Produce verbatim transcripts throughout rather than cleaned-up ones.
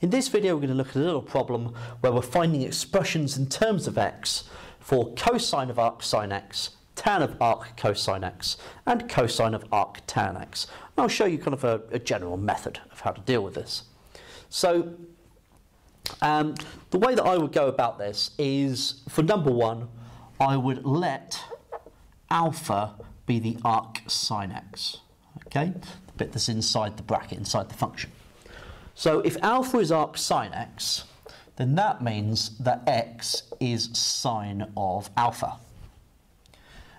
In this video we're going to look at a little problem where we're finding expressions in terms of x for cosine of arc sine x, tan of arc cosine x, and cosine of arc tan x. And I'll show you kind of a, a general method of how to deal with this. So um, the way that I would go about this is, for number one, I would let alpha be the arc sine x, okay? The bit that's inside the bracket, inside the function. So if alpha is arc sine x, then that means that x is sine of alpha.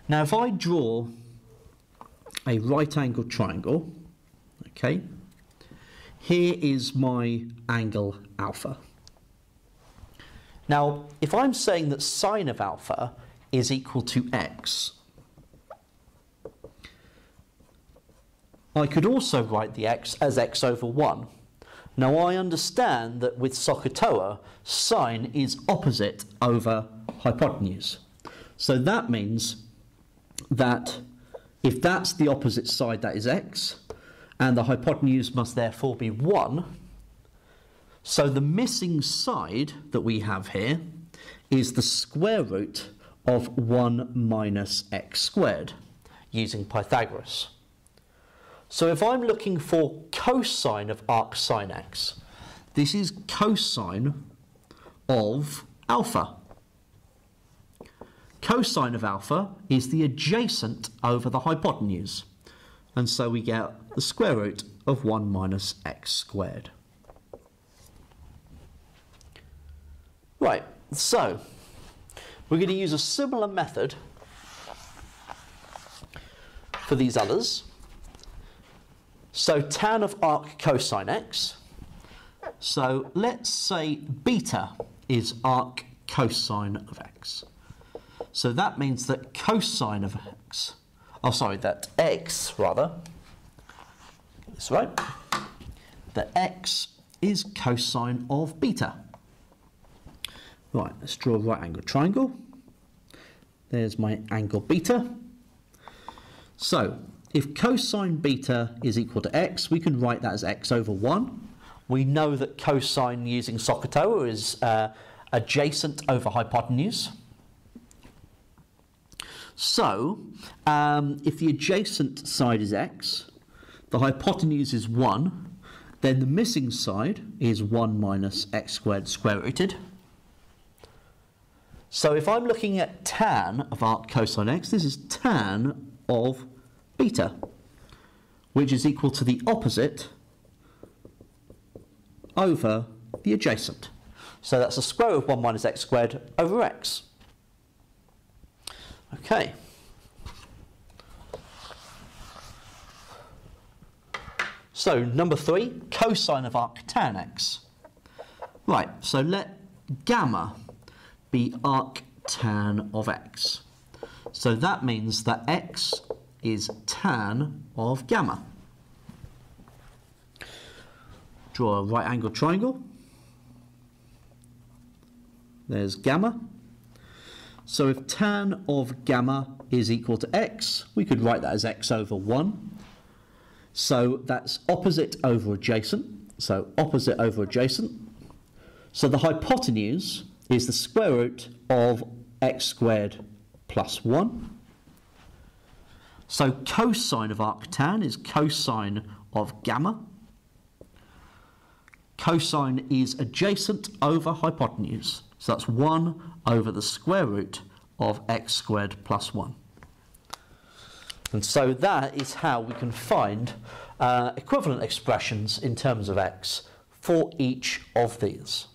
Now if I draw a right-angled triangle, okay, here is my angle alpha. Now if I'm saying that sine of alpha is equal to x, I could also write the x as x over one. Now I understand that with SOHCAHTOA, sine is opposite over hypotenuse. So that means that if that's the opposite side, that is x, and the hypotenuse must therefore be one. So the missing side that we have here is the square root of one minus x squared, using Pythagoras. So if I'm looking for cosine of arc sine x, this is cosine of alpha. Cosine of alpha is the adjacent over the hypotenuse. And so we get the square root of one minus x squared. Right, so we're going to use a similar method for these others. So tan of arc cosine x, so let's say beta is arc cosine of x. So that means that cosine of x, oh sorry, that x rather, that's right, that x is cosine of beta. Right, let's draw a right angled triangle. There's my angle beta. So if cosine beta is equal to x, we can write that as x over one. We know that cosine using SOHCAHTOA is uh, adjacent over hypotenuse. So, um, if the adjacent side is x, the hypotenuse is one, then the missing side is one minus x squared square rooted. So if I'm looking at tan of arc cosine x, this is tan of beta, which is equal to the opposite over the adjacent. So that's the square root of one minus x squared over x. Okay. So number three, cosine of arc tan x. Right, so let gamma be arc tan of x. So that means that x is tan of gamma. Draw a right-angled triangle. There's gamma. So if tan of gamma is equal to x, we could write that as x over one. So that's opposite over adjacent. So opposite over adjacent. So the hypotenuse is the square root of x squared plus one. So cosine of arc tan is cosine of gamma. Cosine is adjacent over hypotenuse. So that's one over the square root of x squared plus one. And so that is how we can find uh, equivalent expressions in terms of x for each of these.